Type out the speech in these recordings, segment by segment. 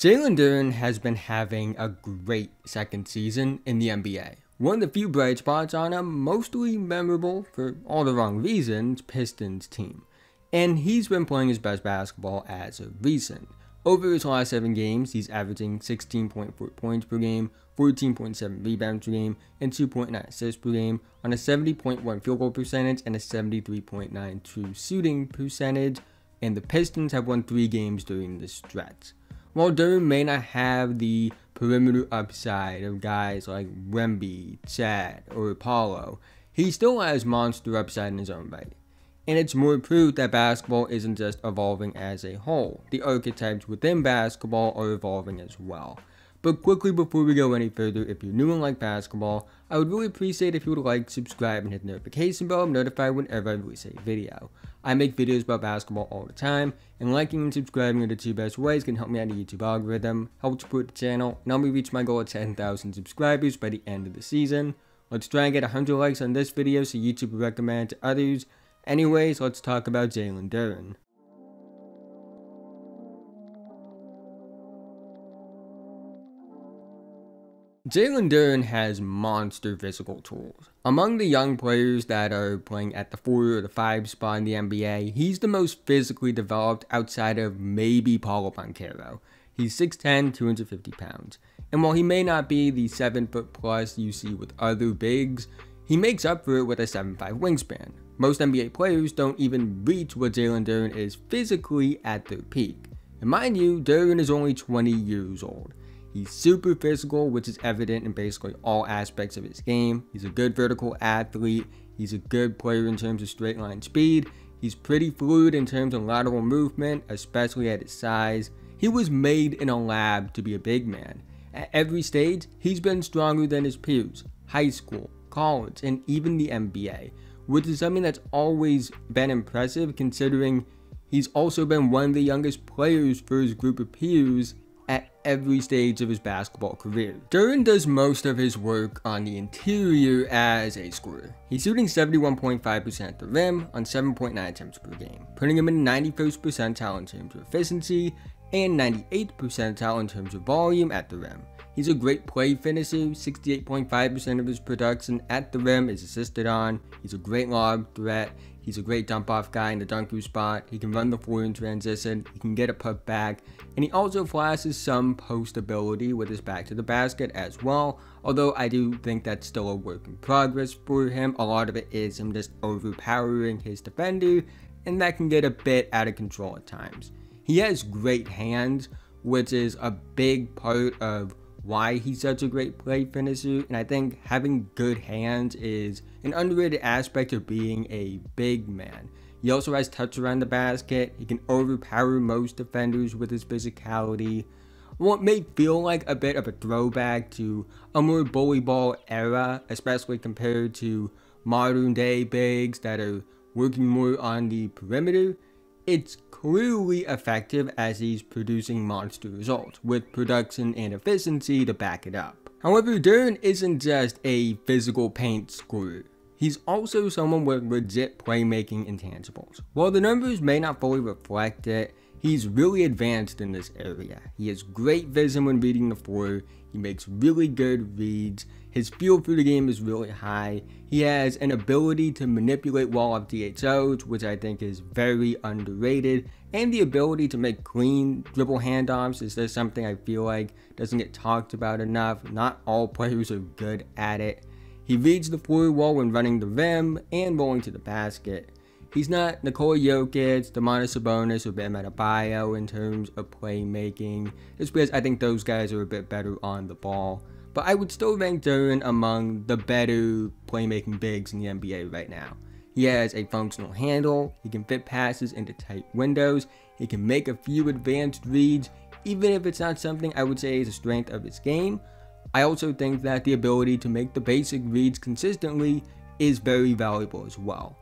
Jalen Duren has been having a great second season in the NBA. One of the few bright spots on a mostly memorable, for all the wrong reasons, Pistons team. And he's been playing his best basketball as of recent. Over his last 7 games, he's averaging 16.4 points per game, 14.7 rebounds per game, and 2.9 assists per game on a 70.1 field goal percentage and a 73.9 true shooting percentage, and the Pistons have won 3 games during this stretch. While Duren may not have the perimeter upside of guys like Wemby, Chet, or Apollo, he still has monster upside in his own right. And it's more proof that basketball isn't just evolving as a whole. The archetypes within basketball are evolving as well. But quickly before we go any further, if you're new and like basketball, I would really appreciate if you would like, subscribe, and hit the notification bell. I'm notified whenever I release a video. I make videos about basketball all the time, and liking and subscribing are the 2 best ways can help me out the YouTube algorithm, help support the channel, and help me reach my goal of 10,000 subscribers by the end of the season. Let's try and get 100 likes on this video so YouTube will recommend it to others. Anyways, let's talk about Jalen Duren. Jalen Duren has monster physical tools. Among the young players that are playing at the 4 or the 5 spot in the NBA, he's the most physically developed outside of maybe Paolo Banchero. He's 6'10", 250 pounds. And while he may not be the 7 foot plus you see with other bigs, he makes up for it with a 7'5" wingspan. Most NBA players don't even reach what Jalen Duren is physically at their peak. And mind you, Duren is only 20 years old. He's super physical, which is evident in basically all aspects of his game. He's a good vertical athlete. He's a good player in terms of straight line speed. He's pretty fluid in terms of lateral movement, especially at his size. He was made in a lab to be a big man. At every stage, he's been stronger than his peers. High school, college, and even the NBA, which is something that's always been impressive considering he's also been one of the youngest players for his group of peers at every stage of his basketball career. Duren does most of his work on the interior as a scorer. He's shooting 71.5% at the rim on 7.9 attempts per game, putting him in 91st percentile in terms of efficiency and 98th percentile in terms of volume at the rim. He's a great play finisher. 68.5% of his production at the rim is assisted on. He's a great lob threat. He's a great dump-off guy in the dunker spot. He can run the floor in transition. He can get a put back. And he also flashes some post ability with his back to the basket as well. Although I do think that's still a work in progress for him. A lot of it is him just overpowering his defender. And that can get a bit out of control at times. He has great hands, which is a big part of why he's such a great play finisher, and I think having good hands is an underrated aspect of being a big man. He also has touch around the basket. He can overpower most defenders with his physicality. What may feel like a bit of a throwback to a more bully ball era, especially compared to modern day bigs that are working more on the perimeter, it's clearly effective as he's producing monster results, with production and efficiency to back it up. However, Duren isn't just a physical paint scorer. He's also someone with legit playmaking intangibles. While the numbers may not fully reflect it, he's really advanced in this area. He has great vision when reading the floor. He makes really good reads. His feel for the game is really high. He has an ability to manipulate wall-off DHOs, which I think is very underrated. And the ability to make clean dribble handoffs is just something I feel like doesn't get talked about enough. Not all players are good at it. He reads the floor well when running the rim and rolling to the basket. He's not Nikola Jokic, Domantas Sabonis, or Bam Adebayo in terms of playmaking, just because I think those guys are a bit better on the ball. But I would still rank Duren among the better playmaking bigs in the NBA right now. He has a functional handle, he can fit passes into tight windows, he can make a few advanced reads, even if it's not something I would say is a strength of his game. I also think that the ability to make the basic reads consistently is very valuable as well.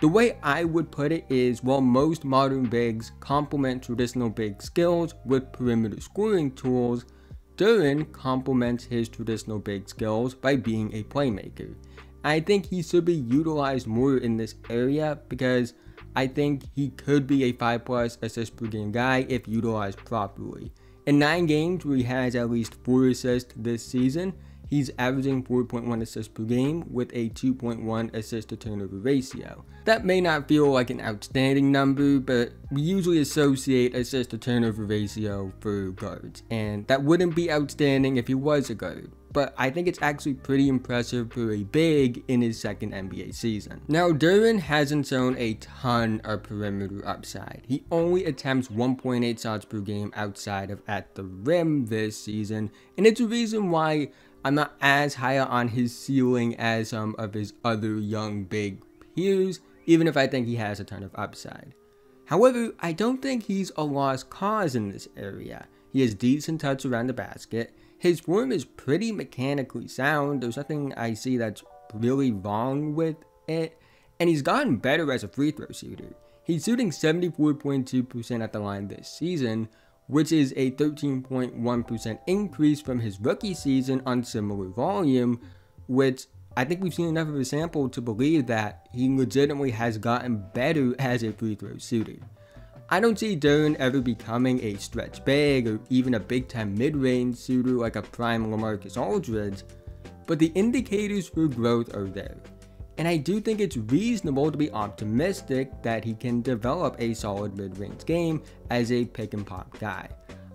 The way I would put it is, while most modern bigs complement traditional big skills with perimeter scoring tools, Duren complements his traditional big skills by being a playmaker. I think he should be utilized more in this area because I think he could be a 5+ assist per game guy if utilized properly. In 9 games where he has at least 4 assists this season, he's averaging 4.1 assists per game with a 2.1 assist to turnover ratio. That may not feel like an outstanding number, but we usually associate assist to turnover ratio for guards, and that wouldn't be outstanding if he was a guard. But I think it's actually pretty impressive for a big in his second NBA season. Now, Duren hasn't shown a ton of perimeter upside. He only attempts 1.8 shots per game outside of at the rim this season, and it's a reason why I'm not as high on his ceiling as some of his other young big peers, even if I think he has a ton of upside. However, I don't think he's a lost cause in this area. He has decent touch around the basket. His form is pretty mechanically sound, there's nothing I see that's really wrong with it, and he's gotten better as a free throw shooter. He's shooting 74.2% at the line this season, which is a 13.1% increase from his rookie season on similar volume, which I think we've seen enough of a sample to believe that he legitimately has gotten better as a free throw shooter. I don't see Duren ever becoming a stretch big or even a big-time mid-range shooter like a prime LaMarcus Aldridge, but the indicators for growth are there, and I do think it's reasonable to be optimistic that he can develop a solid mid-range game as a pick-and-pop guy.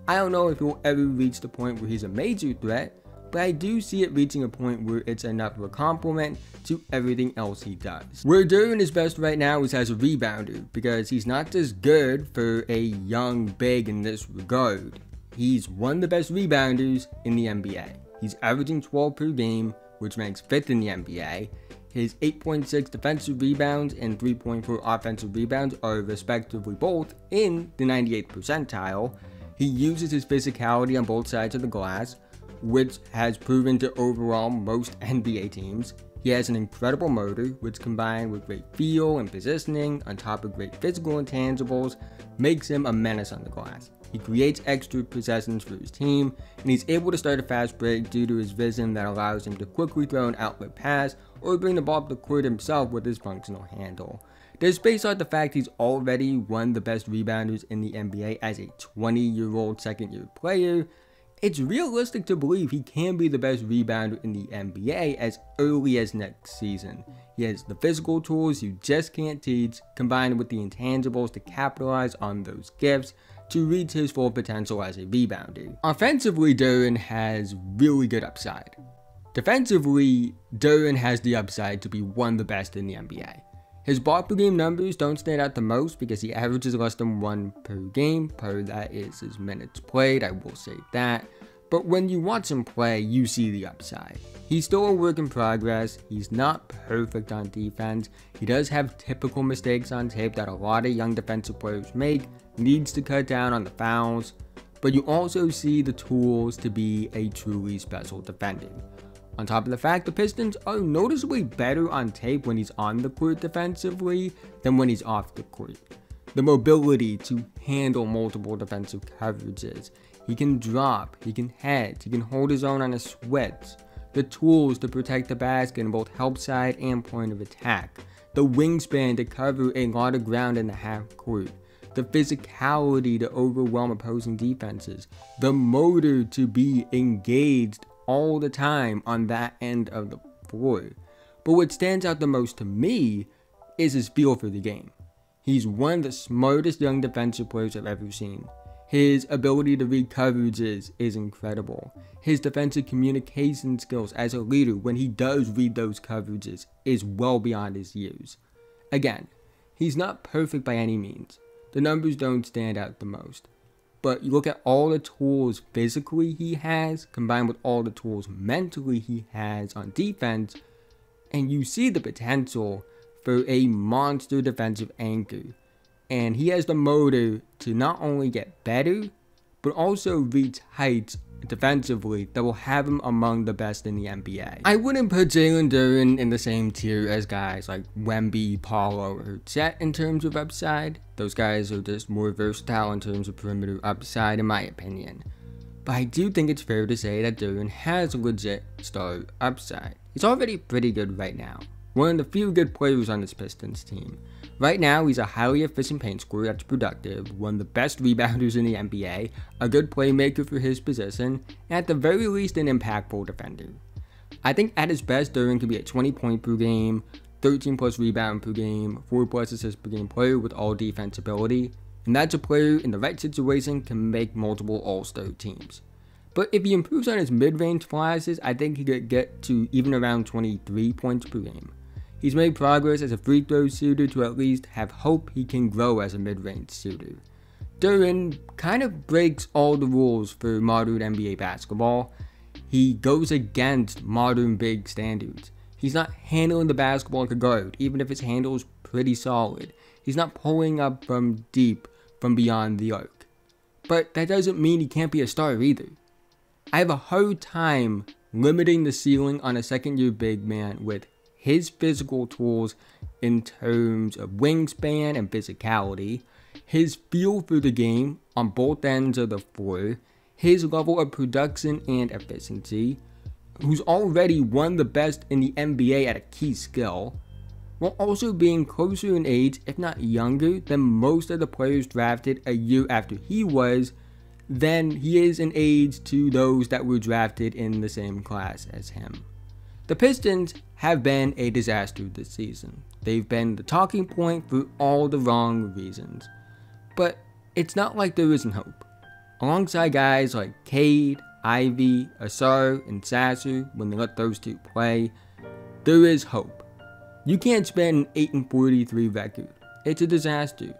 I don't know if he'll ever reach the point where he's a major threat, but I do see it reaching a point where it's enough of a compliment to everything else he does. Where Duren is best right now is as a rebounder, because he's not just good for a young big in this regard. He's one of the best rebounders in the NBA. He's averaging 12 per game, which ranks 5th in the NBA. His 8.6 defensive rebounds and 3.4 offensive rebounds are respectively both in the 98th percentile. He uses his physicality on both sides of the glass, which has proven to overwhelm most NBA teams. He has an incredible motor, which combined with great feel and positioning on top of great physical intangibles makes him a menace on the glass. He creates extra possessions for his team, and he's able to start a fast break due to his vision that allows him to quickly throw an outlet pass or bring the ball up the court himself with his functional handle. There's based on the fact he's already one of the best rebounders in the NBA as a 20-year-old second-year player. It's realistic to believe he can be the best rebounder in the NBA as early as next season. He has the physical tools you just can't teach, combined with the intangibles to capitalize on those gifts to reach his full potential as a rebounder. Offensively, Duren has really good upside. Defensively, Duren has the upside to be one of the best in the NBA. His ball per game numbers don't stand out the most because he averages less than 1 per game. Part of that is his minutes played, I will say that. But when you watch him play, you see the upside. He's still a work in progress. He's not perfect on defense. He does have typical mistakes on tape that a lot of young defensive players make. Needs to cut down on the fouls. But you also see the tools to be a truly special defender. On top of the fact, the Pistons are noticeably better on tape when he's on the court defensively than when he's off the court. The mobility to handle multiple defensive coverages. He can drop, he can hedge, he can hold his own on a switch. The tools to protect the basket in both help side and point of attack. The wingspan to cover a lot of ground in the half court. The physicality to overwhelm opposing defenses. The motor to be engaged all the time on that end of the floor. But what stands out the most to me is his feel for the game. He's one of the smartest young defensive players I've ever seen. His ability to read coverages is incredible. His defensive communication skills as a leader when he does read those coverages is well beyond his years. Again, he's not perfect by any means. The numbers don't stand out the most. But you look at all the tools physically he has, combined with all the tools mentally he has on defense, and you see the potential for a monster defensive anchor. And he has the motor to not only get better, but also reach heights defensively that will have him among the best in the NBA. I wouldn't put Jalen Duren in the same tier as guys like Wemby, Apollo, or Chet in terms of upside. Those guys are just more versatile in terms of perimeter upside in my opinion. But I do think it's fair to say that Duren has legit star upside. He's already pretty good right now. One of the few good players on this Pistons team. Right now, he's a highly efficient paint scorer that's productive, one of the best rebounders in the NBA, a good playmaker for his position, and at the very least an impactful defender. I think at his best, Duren could be a 20 point per game, 13 plus rebound per game, 4 plus assist per game player with all defense ability, and that's a player in the right situation can make multiple all-star teams. But if he improves on his mid-range flashes, I think he could get to even around 23 points per game. He's made progress as a free throw shooter to at least have hope he can grow as a mid-range shooter. Duren kind of breaks all the rules for modern NBA basketball. He goes against modern big standards. He's not handling the basketball like a guard, even if his handle is pretty solid. He's not pulling up from deep from beyond the arc. But that doesn't mean he can't be a star either. I have a hard time limiting the ceiling on a second-year big man with his physical tools in terms of wingspan and physicality, his feel for the game on both ends of the floor, his level of production and efficiency, who's already one of the best in the NBA at a key skill, while also being closer in age, if not younger, than most of the players drafted a year after he was, then he is in age to those that were drafted in the same class as him. The Pistons have been a disaster this season. They've been the talking point for all the wrong reasons. But it's not like there isn't hope. Alongside guys like Cade, Ivey, Asar, and Sasser, when they let those two play, there is hope. You can't spend an 8-43 record. It's a disaster.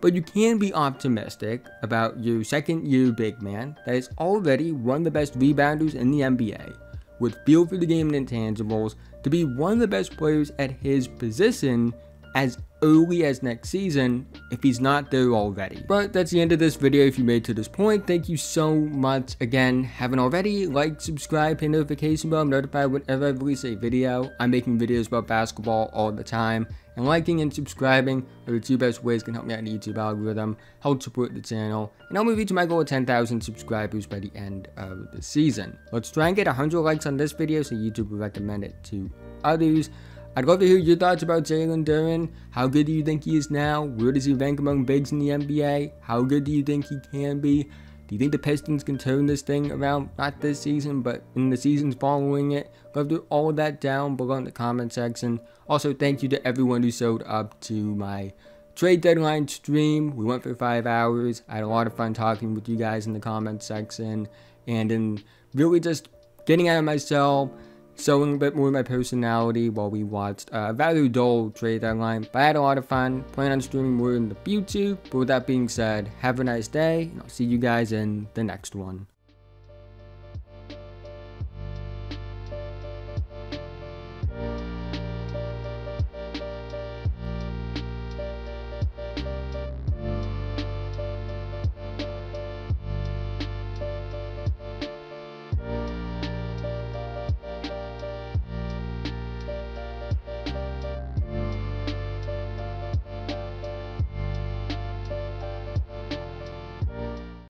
But you can be optimistic about your second-year big man that is already one of the best rebounders in the NBA, with feel for the game and intangibles to be one of the best players at his position as early as next season if he's not there already. But that's the end of this video. If you made it to this point, thank you so much again. Haven't already, like, subscribe, hit the notification bell, I'm notified whenever I release a video. I'm making videos about basketball all the time, and liking and subscribing are the two best ways can help me out in the YouTube algorithm, help support the channel, and help me reach my goal of 10,000 subscribers by the end of the season. Let's try and get 100 likes on this video so YouTube will recommend it to others. I'd love to hear your thoughts about Jalen Duren. How good do you think he is now? Where does he rank among bigs in the NBA? How good do you think he can be? Do you think the Pistons can turn this thing around? Not this season, but in the seasons following it. Love to do all that down below in the comment section. Also, thank you to everyone who showed up to my trade deadline stream. We went for 5 hours. I had a lot of fun talking with you guys in the comment section. And in really just getting out of myself, showing a bit more of my personality while we watched a rather dull trade deadline, but I had a lot of fun. Plan on streaming more in the future, but with that being said, have a nice day, and I'll see you guys in the next one.